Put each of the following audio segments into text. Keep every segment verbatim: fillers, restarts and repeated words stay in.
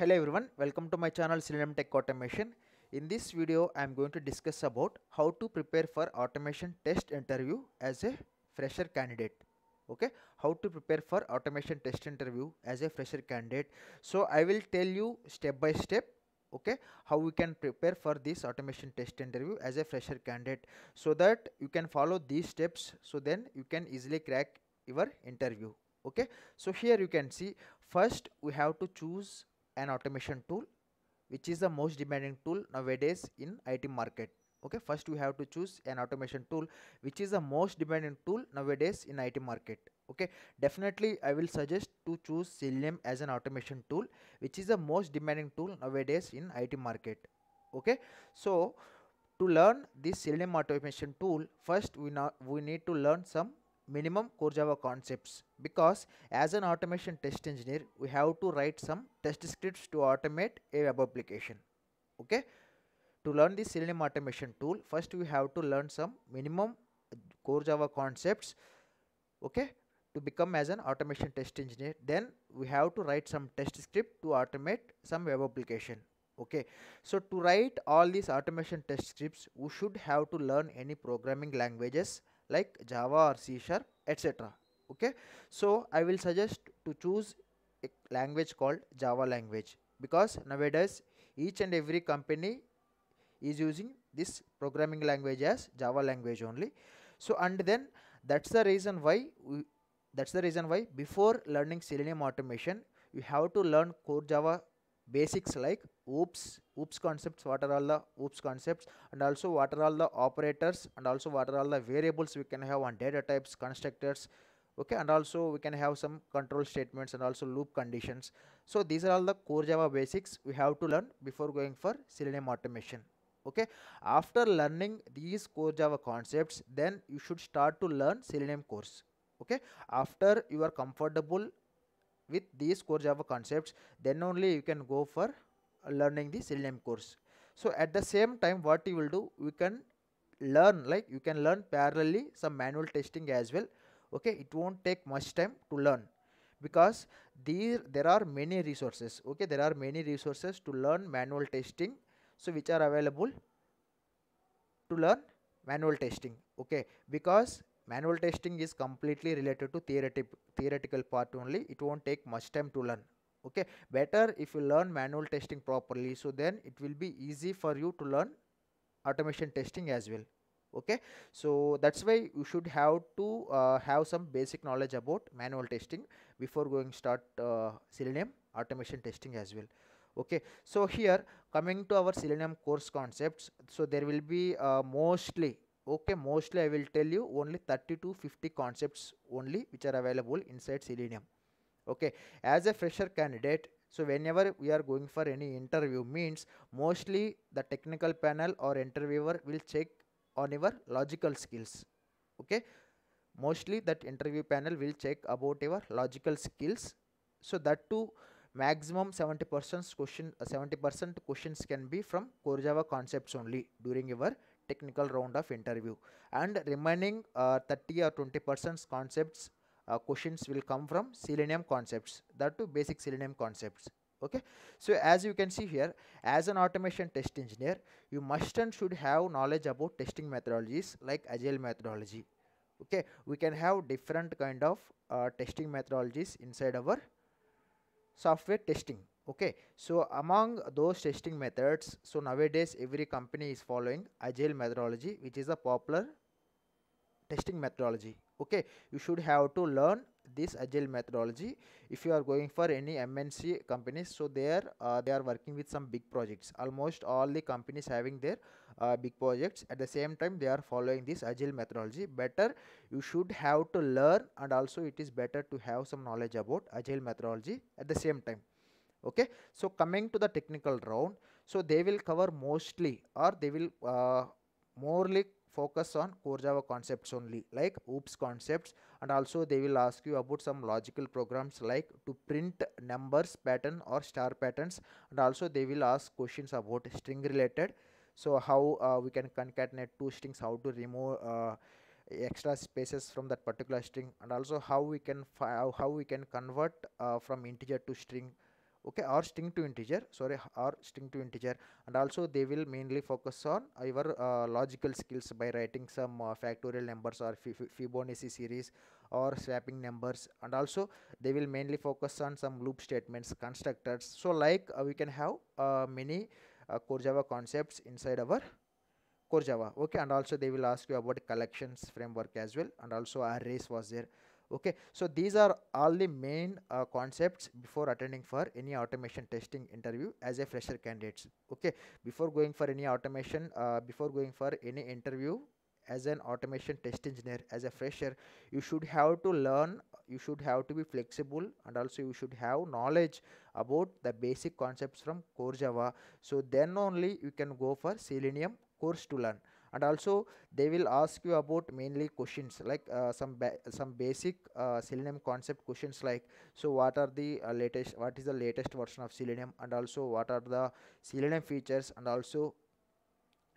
Hello everyone, welcome to my channel Selenium Tech Automation. In this video, I am going to discuss about how to prepare for automation test interview as a fresher candidate. Okay, how to prepare for automation test interview as a fresher candidate. So I will tell you step by step, okay, how we can prepare for this automation test interview as a fresher candidate so that you can follow these steps, so then you can easily crack your interview. Okay, so here you can see first we have to choose an automation tool, which is the most demanding tool nowadays in I T market. Okay, first we have to choose an automation tool which is the most demanding tool nowadays in I T market. Okay, definitely I will suggest to choose Selenium as an automation tool, which is the most demanding tool nowadays in I T market. Okay, so to learn this Selenium automation tool, first we now we need to learn some minimum core Java concepts, because as an automation test engineer we have to write some test scripts to automate a web application. Okay, to learn the Selenium automation tool first we have to learn some minimum core Java concepts, okay, to become as an automation test engineer. Then we have to write some test script to automate some web application. Okay, so to write all these automation test scripts we should have to learn any programming languages like Java or C sharp, et cetera. Okay, so I will suggest to choose a language called Java language, because nowadays each and every company is using this programming language as Java language only. So and then that's the reason why we, that's the reason why before learning Selenium automation you have to learn core Java basics like O O Ps, O O Ps concepts, what are all the O O Ps concepts, and also what are all the operators, and also what are all the variables we can have on data types, constructors, okay, and also we can have some control statements and also loop conditions. So these are all the core Java basics we have to learn before going for Selenium automation. Okay, after learning these core Java concepts, then you should start to learn Selenium course. Okay, after you are comfortable with these core Java concepts, then only you can go for learning the Selenium course. So at the same time, what you will do, we can learn like you can learn parallelly some manual testing as well. Okay, it won't take much time to learn, because there there are many resources. Okay, there are many resources to learn manual testing, so which are available to learn manual testing. Okay, because manual testing is completely related to theoretic, theoretical part only. It won't take much time to learn. Okay, better if you learn manual testing properly, so then it will be easy for you to learn automation testing as well. Okay, so that's why you should have to uh, have some basic knowledge about manual testing before going start uh, Selenium automation testing as well. Okay, so here coming to our Selenium course concepts, so there will be uh, mostly Okay, mostly I will tell you only thirty to fifty concepts only which are available inside Selenium. Okay, as a fresher candidate, so whenever we are going for any interview means mostly the technical panel or interviewer will check on your logical skills. Okay, mostly that interview panel will check about your logical skills. So that too maximum seventy percent question, seventy percent questions can be from core Java concepts only during your technical round of interview, and remaining uh, thirty or twenty percent concepts uh, questions will come from Selenium concepts, that too basic Selenium concepts. Okay, so as you can see here, as an automation test engineer you must and should have knowledge about testing methodologies like Agile methodology. Okay, we can have different kind of uh, testing methodologies inside our software testing. Okay, so among those testing methods, so nowadays every company is following Agile methodology, which is a popular testing methodology. Okay, you should have to learn this Agile methodology if you are going for any M N C companies. So there uh, they are working with some big projects, almost all the companies having their uh, big projects. At the same time they are following this Agile methodology. Better you should have to learn, and also it is better to have some knowledge about Agile methodology at the same time. Okay, so coming to the technical round, so they will cover mostly, or they will uh, morely focus on core Java concepts only like O O Ps concepts, and also they will ask you about some logical programs like to print numbers pattern or star patterns, and also they will ask questions about string related, so how uh, we can concatenate two strings, how to remove uh, extra spaces from that particular string, and also how we can how we can convert uh, from integer to string. okay, or string to integer, sorry, or string to integer. And also they will mainly focus on your uh, logical skills by writing some uh, factorial numbers or Fibonacci series or swapping numbers. And also they will mainly focus on some loop statements, constructors. So like uh, we can have uh, many uh, core Java concepts inside our core Java, okay. And also they will ask you about collections framework as well, and also arrays was there, okay. So these are all the main uh, concepts before attending for any automation testing interview as a fresher candidates, okay. Before going for any automation, uh, before going for any interview as an automation test engineer as a fresher, you should have to learn, you should have to be flexible, and also you should have knowledge about the basic concepts from core Java. So then only you can go for Selenium course to learn. And also they will ask you about mainly questions like uh, some ba some basic uh, Selenium concept questions like, so what are the uh, latest, what is the latest version of Selenium, and also what are the Selenium features. And also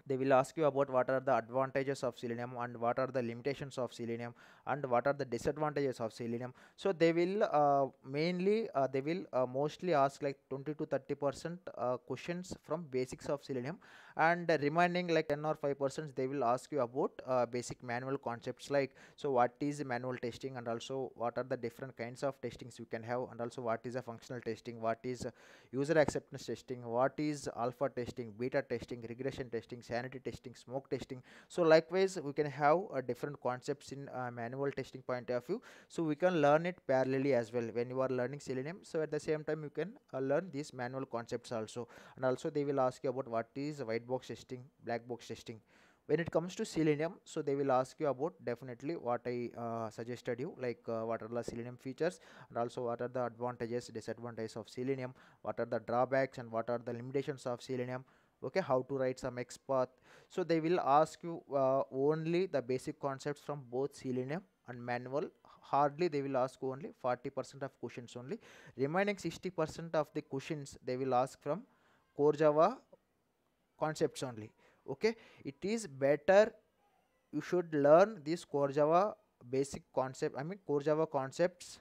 they will ask you about what are the advantages of Selenium and what are the limitations of Selenium and what are the disadvantages of Selenium. So they will uh, mainly uh, they will uh, mostly ask like twenty to thirty percent uh, questions from basics of Selenium, and uh, remaining like ten or five percent they will ask you about uh, basic manual concepts like, so what is manual testing, and also what are the different kinds of testings you can have, and also what is a functional testing, what is user acceptance testing, what is alpha testing, beta testing, regression testing, sanity testing, smoke testing. So likewise we can have uh, different concepts in uh, manual testing point of view, so we can learn it parallelly as well when you are learning Selenium. So at the same time you can uh, learn these manual concepts also. And also they will ask you about what is white box testing, black box testing. When it comes to Selenium, so they will ask you about definitely what I uh, suggested you, like uh, what are the Selenium features, and also what are the advantages, disadvantages of Selenium, what are the drawbacks and what are the limitations of Selenium, okay, how to write some XPath. So they will ask you uh, only the basic concepts from both Selenium and manual. Hardly they will ask only forty percent of questions only. Remaining sixty percent of the questions they will ask from core Java concepts only, okay. It is better you should learn these core Java basic concept, I mean core Java concepts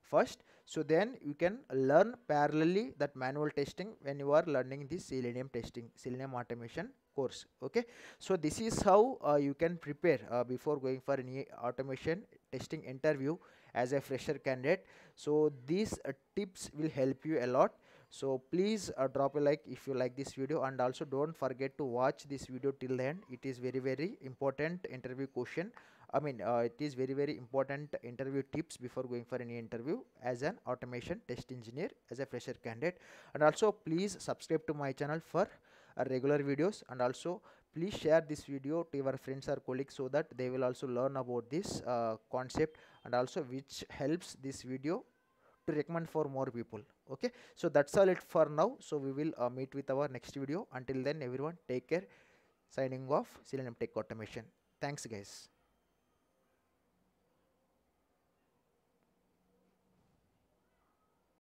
first, so then you can learn parallelly that manual testing when you are learning the Selenium testing, Selenium automation course, okay. So this is how uh, you can prepare uh, before going for any automation testing interview as a fresher candidate. So these uh, tips will help you a lot. So please uh, drop a like if you like this video, and also don't forget to watch this video till the end. It is very very important interview question, I mean uh, it is very very important interview tips before going for any interview as an automation test engineer as a fresher candidate. And also please subscribe to my channel for uh, regular videos, and also please share this video to your friends or colleagues so that they will also learn about this uh, concept, and also which helps this video to recommend for more people, okay. So that's all it for now. So we will uh, meet with our next video. Until then everyone, take care. Signing off, Selenium Tech Automation. Thanks guys.